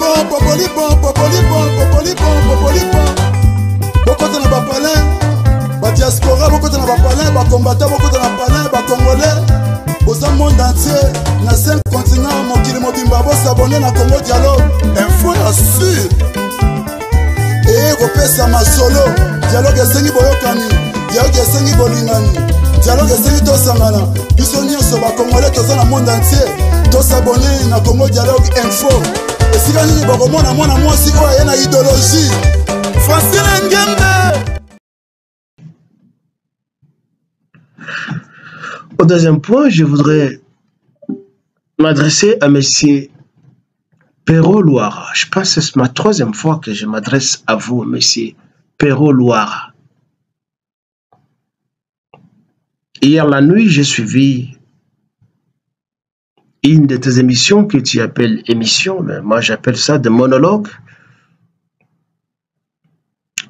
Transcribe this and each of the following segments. bon, popoli bon, popoli bon, popoli bon, popoli bon. Bokote na ba palais, ba diaspora, bokote na ba palais, ba combattant, bokote na palais, ba congolais. Boza monde entier, na 5 continents, mokili mobimba, bo s'abonner na Congo Dialogue. Info na sûr. Et repèse à ma solo, dialogue esengi boyokani, dialogue esengi bolingani. Dialogue esengi tosangana, biso nyonso ba congolais toza na monde entier, tosabonner na Congo Dialogue info. Esika nini bokomona mwana mwasi oyo aye na idéologie. Francine Ngembe. Au deuxième point, je voudrais m'adresser à monsieur Pero Lurware. Je pense que c'est ma troisième fois que je m'adresse à vous, monsieur Pero Lurware. Hier la nuit, j'ai suivi une de tes émissions que tu appelles émission, mais moi j'appelle ça des monologues,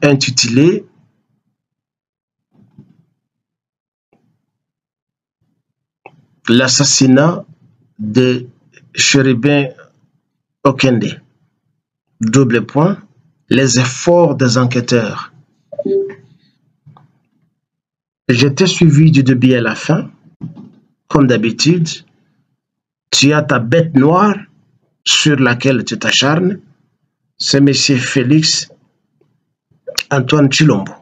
intitulée l'assassinat de Chérubin Okende. Double point, les efforts des enquêteurs. J'étais suivi du début à la fin, comme d'habitude. Tu as ta bête noire sur laquelle tu t'acharnes, c'est M. Félix Antoine Tshilombo.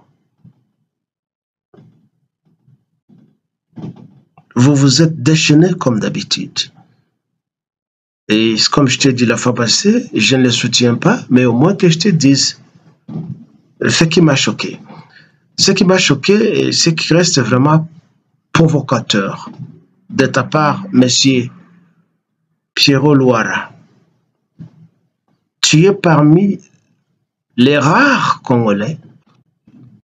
Vous vous êtes déchaîné comme d'habitude. Et comme je t'ai dit la fois passée, je ne le soutiens pas, mais au moins que je te dise ce qui m'a choqué. Ce qui m'a choqué, c'est qu'il reste vraiment provocateur de ta part, monsieur Pero Lurware. Tu es parmi les rares Congolais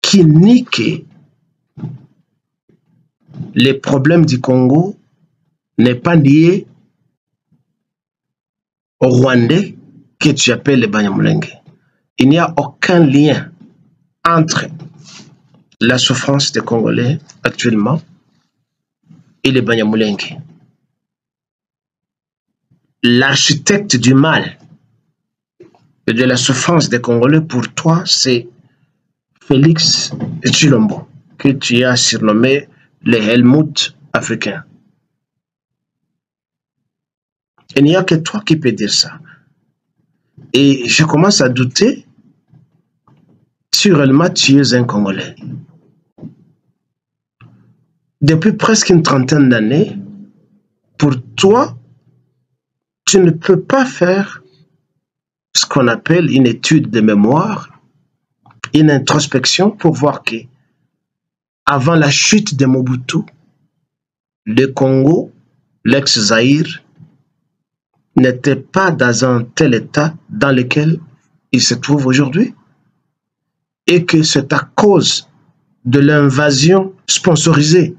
qui niquent les problèmes du Congo, n'est pas lié aux Rwandais que tu appelles les Banyamoulengues. Il n'y a aucun lien entre la souffrance des Congolais actuellement et les Banyamoulengues. L'architecte du mal et de la souffrance des Congolais, pour toi, c'est Félix Tshilombo, que tu as surnommé le Helmut africain. Il n'y a que toi qui peux dire ça. Et je commence à douter si réellement tu es un Congolais. Depuis presque une trentaine d'années, pour toi, tu ne peux pas faire ce qu'on appelle une étude de mémoire, une introspection pour voir que, avant la chute de Mobutu, le Congo, l'ex-Zaïre, n'était pas dans un tel état dans lequel il se trouve aujourd'hui, et que c'est à cause de l'invasion sponsorisée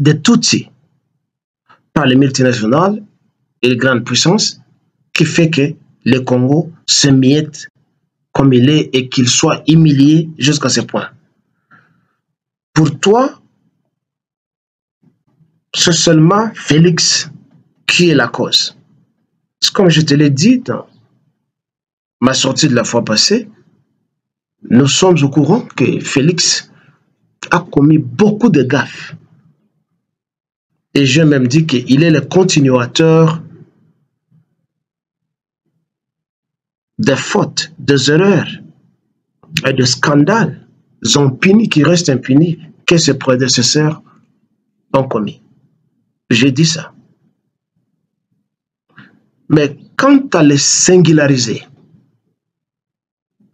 des Tutsis par les multinationales et les grandes puissances qui fait que le Congo se miette comme il est et qu'il soit humilié jusqu'à ce point. Pour toi, c'est seulement Félix qui est la cause. Comme je te l'ai dit dans ma sortie de la fois passée, nous sommes au courant que Félix a commis beaucoup de gaffes. Et j'ai même dit qu'il est le continuateur des fautes, des erreurs et des scandales impunis qui restent impunis que ses prédécesseurs ont commis. J'ai dit ça. Mais quant à les singulariser,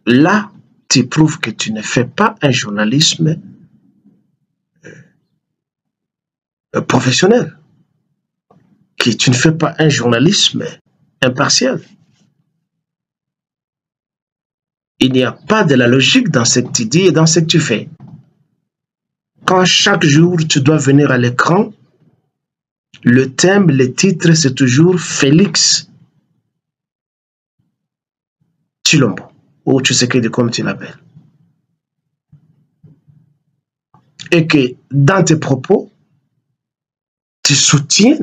là, tu prouves que tu ne fais pas un journalisme professionnel, que tu ne fais pas un journalisme impartial. Il n'y a pas de la logique dans ce que tu dis et dans ce que tu fais. Quand chaque jour tu dois venir à l'écran, le thème, le titre, c'est toujours Félix Tshilombo, ou Tshisekedi comme tu l'appelles. Et que dans tes propos, tu soutiens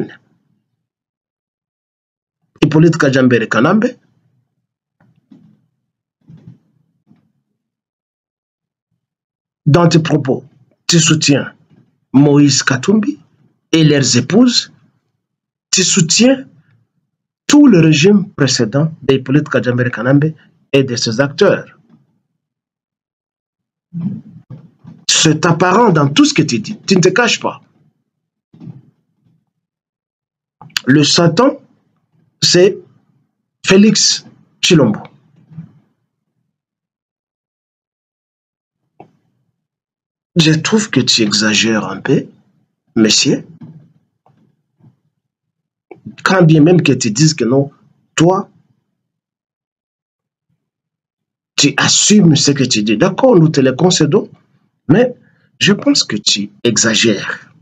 Hippolyte Kajambere Kanambe, dans tes propos, tu soutiens Moïse Katumbi et leurs épouses, tu soutiens tout le régime précédent des Hippolyte Kajambere Kanambe et de ses acteurs. C'est apparent dans tout ce que tu dis, tu ne te caches pas. Le Satan, c'est Félix Tshilombo. Je trouve que tu exagères un peu, monsieur. Quand bien même que tu dises que non, toi, tu assumes ce que tu dis. D'accord, nous te le concédons, mais je pense que tu exagères.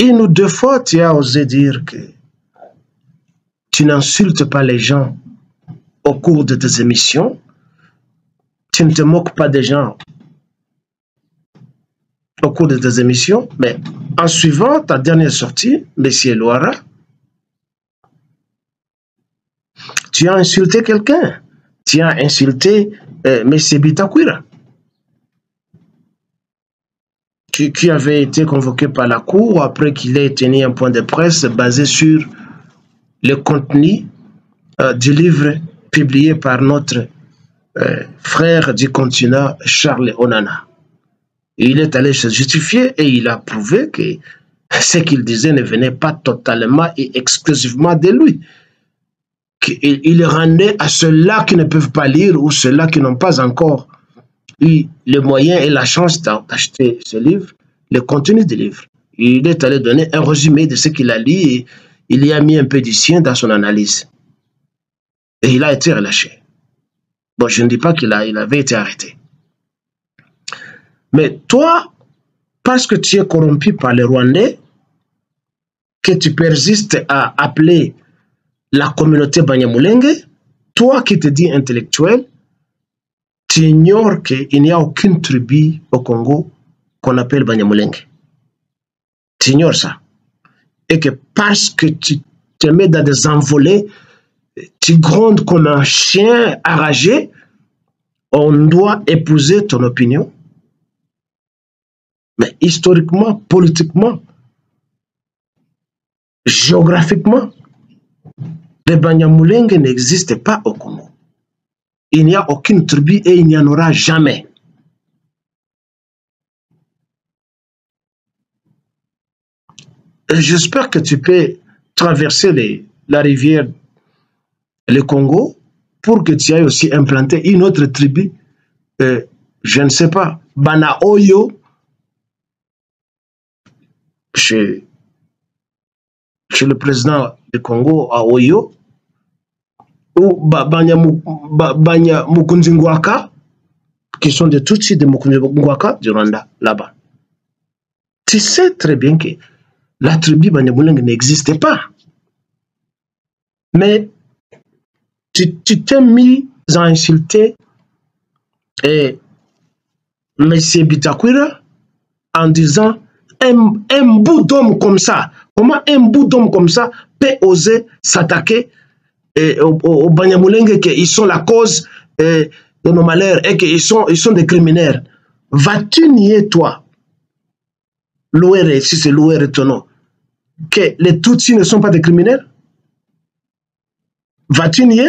Une ou deux fois, tu as osé dire que tu n'insultes pas les gens au cours de tes émissions. Tu ne te moques pas des gens au cours de tes émissions, mais en suivant ta dernière sortie, Monsieur Loara, tu as insulté quelqu'un. Tu as insulté Monsieur Bitakwira, qui avait été convoqué par la Cour après qu'il ait tenu un point de presse basé sur le contenu du livre publié par notre frère du continent Charles Onana. Il est allé se justifier et il a prouvé que ce qu'il disait ne venait pas totalement et exclusivement de lui. Il rendait à ceux-là qui ne peuvent pas lire ou ceux-là qui n'ont pas encore eu le moyen et la chance d'acheter ce livre, le contenu du livre. Il est allé donner un résumé de ce qu'il a lu et il y a mis un peu du sien dans son analyse. Et il a été relâché. Bon, je ne dis pas qu'il avait été arrêté. Mais toi, parce que tu es corrompu par les Rwandais, que tu persistes à appeler la communauté Banyamoulengue, toi qui te dis intellectuel, tu ignores qu'il n'y a aucune tribu au Congo qu'on appelle Banyamoulengue. Tu ignores ça. Et que parce que tu te mets dans des envolées, tu grondes comme un chien enragé, on doit épouser ton opinion. Mais historiquement, politiquement, géographiquement, les Banyamuleng n'existent pas au Congo. Il n'y a aucune tribu et il n'y en aura jamais. J'espère que tu peux traverser la rivière le Congo, pour que tu ailles aussi implanter une autre tribu, je ne sais pas, Banaoyo, chez le président du Congo, à Oyo, ou Banyamukunzingwaka, qui sont de tout type de Mukunzingwaka du Rwanda, là-bas. Tu sais très bien que la tribu Banyamuleng n'existait pas. Mais tu t'es mis à insulter M. Bitakwira en disant un bout d'homme comme ça, comment un bout d'homme comme ça peut oser s'attaquer aux Banyamuleng qu'ils sont la cause de nos malheurs et qu'ils sont des criminels. Vas-tu nier, toi, Lurware, si c'est Lurware ton nom, que les Tutsis ne sont pas des criminels? Vas-tu nier?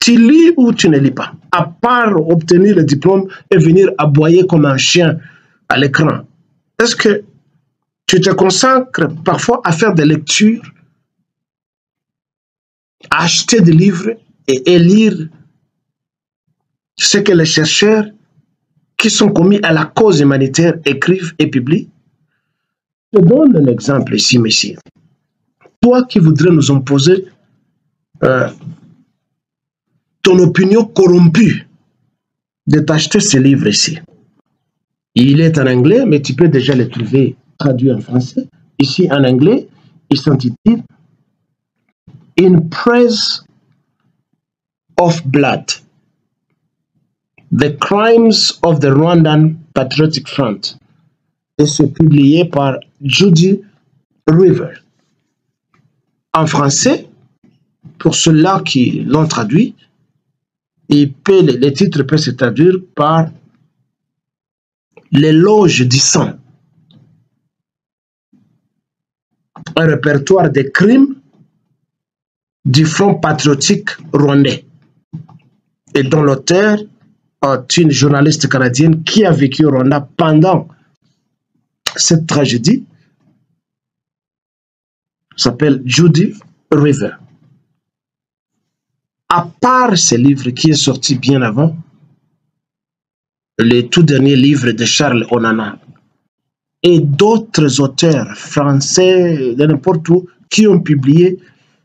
Tu lis ou tu ne lis pas? À part obtenir le diplôme et venir aboyer comme un chien à l'écran. Est-ce que tu te consacres parfois à faire des lectures, à acheter des livres et lire ce que les chercheurs qui sont commis à la cause humanitaire écrivent et publient? Je donne un exemple ici, messieurs. Toi qui voudrais nous imposer ton opinion corrompue de t'acheter ce livre ici. Il est en anglais, mais tu peux déjà le trouver traduit en français. Ici, en anglais, il s'intitule « In Praise of Blood, The Crimes of the Rwandan Patriotic Front » et c'est publié par Judi Rivers. En français, pour ceux-là qui l'ont traduit, il peut, le titre peut se traduire par l'éloge du sang, un répertoire des crimes du Front patriotique rwandais, et dont l'auteur est une journaliste canadienne qui a vécu au Rwanda pendant cette tragédie. S'appelle Judi Rever. À part ce livre qui est sorti bien avant, le tout dernier livre de Charles Onana et d'autres auteurs français de n'importe où qui ont publié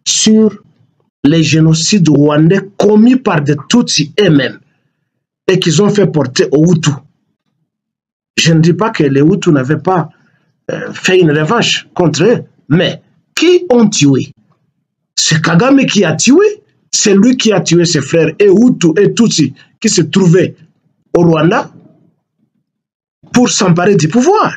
sur les génocides rwandais commis par des Tutsis eux-mêmes et qu'ils ont fait porter aux Hutus. Je ne dis pas que les Hutus n'avaient pas fait une revanche contre eux, mais qui ont tué? C'est Kagame qui a tué, c'est lui qui a tué ses frères et Hutus et Tutsis qui se trouvaient au Rwanda pour s'emparer du pouvoir.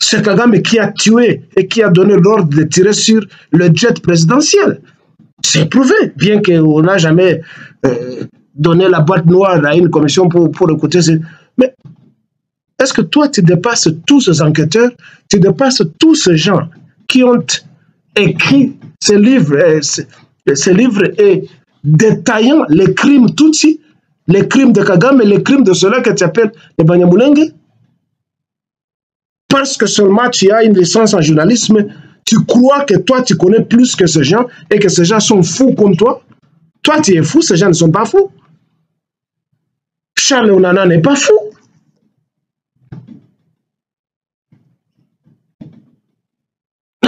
C'est Kagame qui a tué et qui a donné l'ordre de tirer sur le jet présidentiel. C'est prouvé, bien qu'on n'a jamais donné la boîte noire à une commission pour écouter. Mais est-ce que toi, tu dépasses tous ces enquêteurs, tu dépasses tous ces gens qui ont écrit ces livres et détaillant les crimes Tutsis, les crimes de Kagame, les crimes de ceux-là que tu appelles les Banyamoulengues? Parce que seulement tu as une licence en journalisme, tu crois que toi, tu connais plus que ces gens et que ces gens sont fous comme toi. Toi, tu es fou, ces gens ne sont pas fous. Charles Onana n'est pas fou.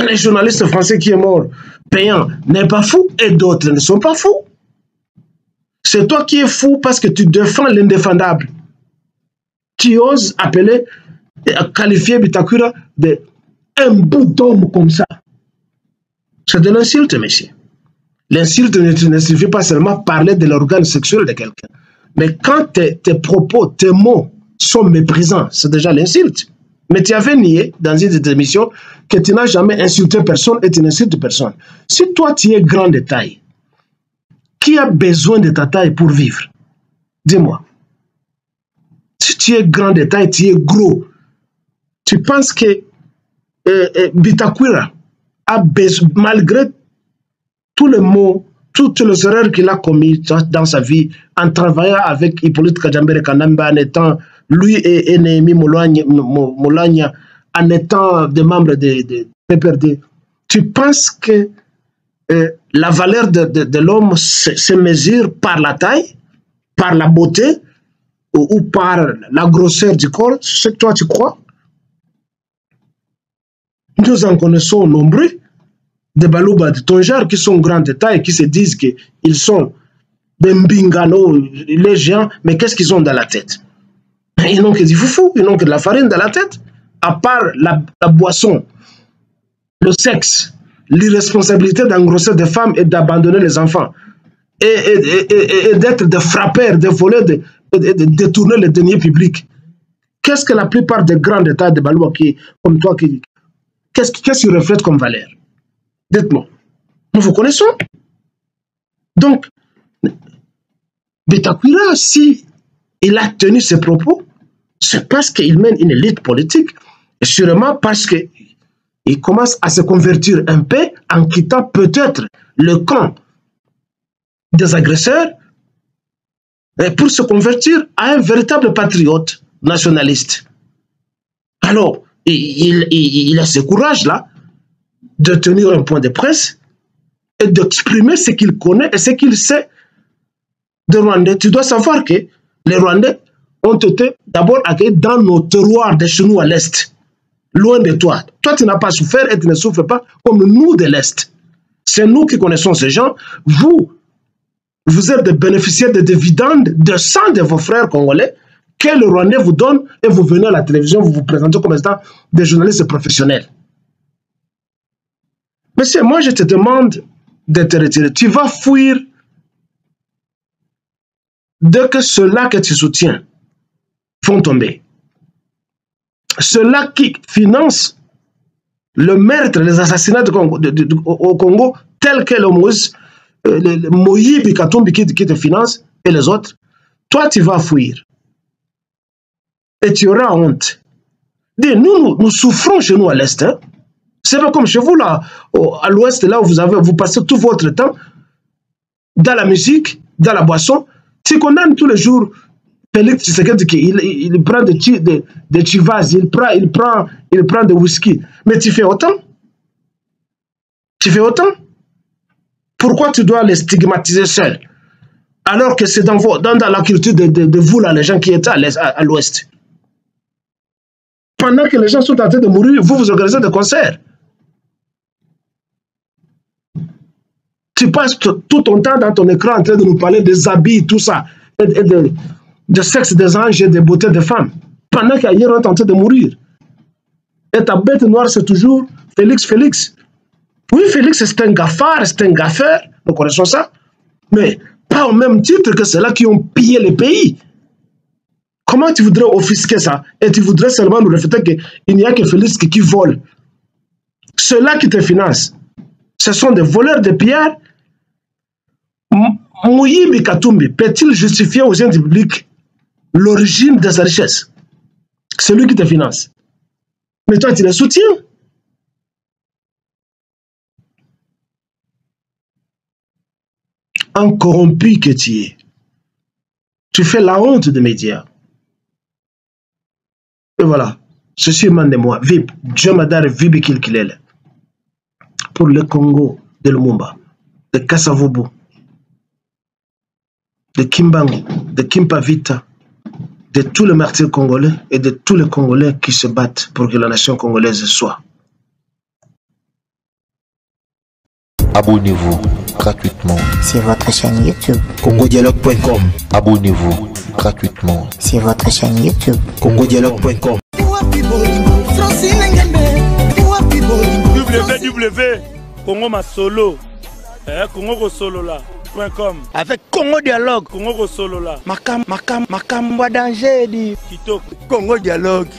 Les journalistes français qui est mort, payant, n'est pas fou et d'autres ne sont pas fous. C'est toi qui es fou parce que tu défends l'indéfendable. Tu oses appeler... et à qualifier Bitakwira d'un bout d'homme comme ça. C'est de l'insulte, monsieur. L'insulte ne suffit pas seulement parler de l'organe sexuel de quelqu'un. Mais quand tes propos, tes mots sont méprisants, c'est déjà l'insulte. Mais tu avais nié dans une des émissions que tu n'as jamais insulté personne et tu n'insultes personne. Si toi tu es grand de taille, qui a besoin de ta taille pour vivre? Dis-moi. Si tu es grand de taille, tu es gros. Tu penses que Bitakwira a besoin, malgré tous les maux, toutes les erreurs qu'il a commises dans sa vie, en travaillant avec Hippolyte Kajambere Kanambe, en étant lui et Néhémie Molagna, en étant des membres de PPRD, tu penses que la valeur de l'homme se mesure par la taille, par la beauté ou par la grosseur du corps? C'est ce que toi tu crois? Nous en connaissons nombreux des balouba de ton genre qui sont grands de taille, qui se disent qu'ils sont des mbingano, les géants, mais qu'est-ce qu'ils ont dans la tête? Ils n'ont que du foufou, ils n'ont que de la farine dans la tête, à part la boisson, le sexe, l'irresponsabilité d'engrosser des femmes et d'abandonner les enfants, et d'être des frappeurs, des voleurs, de détourner les deniers publics. Qu'est-ce que la plupart des grands de taille de balouba comme toi qui... Qu'est-ce qu'il reflète comme valeur? Dites-moi. Nous vous connaissons. Donc, Bitakwira, si il a tenu ses propos, c'est parce qu'il mène une élite politique, et sûrement parce qu'il commence à se convertir un peu en quittant peut-être le camp des agresseurs pour se convertir à un véritable patriote nationaliste. Alors, il a ce courage-là de tenir un point de presse et d'exprimer ce qu'il connaît et ce qu'il sait de Rwandais. Tu dois savoir que les Rwandais ont été d'abord accueillis dans nos terroirs de chez nous à l'Est, loin de toi. Toi, tu n'as pas souffert et tu ne souffres pas comme nous de l'Est. C'est nous qui connaissons ces gens. Vous êtes des bénéficiaires de dividendes de sang de vos frères congolais que le Rwandais vous donne et vous venez à la télévision, vous vous présentez comme étant des journalistes professionnels. Monsieur, moi je te demande de te retirer. Tu vas fuir dès que ceux-là que tu soutiens vont tomber. Ceux-là qui financent le meurtre, les assassinats au Congo, tels que le Moïse Moïse Katumbi qui te finance et les autres, toi tu vas fuir. Et tu auras honte. Dis, nous souffrons chez nous à l'Est. Hein. C'est pas comme chez vous là, à l'Ouest, là où vous passez tout votre temps dans la musique, dans la boisson. Tu condamnes tous les jours. Félix, tu sais qu'il prend des chivas, il prend des whisky. Mais tu fais autant. Tu fais autant. Pourquoi tu dois les stigmatiser seuls? Alors que c'est dans la culture de vous, là, les gens qui étaient à l'Ouest. Pendant que les gens sont en train de mourir, vous vous organisez des concerts. Tu passes tout ton temps dans ton écran en train de nous parler des habits, tout ça, et de sexe des anges et de beauté des femmes, pendant qu'ailleurs on est en train de mourir. Et ta bête noire, c'est toujours Félix, Félix. Oui, Félix, c'est un gaffard, c'est un gaffeur, nous connaissons ça, mais pas au même titre que ceux-là qui ont pillé les pays. Comment tu voudrais offusquer ça? Et tu voudrais seulement nous refléter qu'il n'y a que Félix qui vole. Ceux-là qui te financent, ce sont des voleurs de pierres. Moïse Katumbi peut-il justifier aux yeux du public l'origine de sa richesse? C'est lui qui te finance. Mais toi, tu le soutiens. Un corrompu que tu es, tu fais la honte des médias. Et voilà, ceci demande de moi, Vib, Dieu m'a donné Vib Kilkilele, pour le Congo de Lumumba, de Kassavobu, de Kimbangu, de Kimpavita, de tous les martyrs congolais et de tous les Congolais qui se battent pour que la nation congolaise soit. Abonnez-vous gratuitement sur votre chaîne YouTube CongoDialogue.com. Abonnez-vous gratuitement sur votre chaîne YouTube CongoDialogue.com. www.congomasolo.com avec CongoDialogue. CongoSolola. Makam danger dit Congo Dialogue.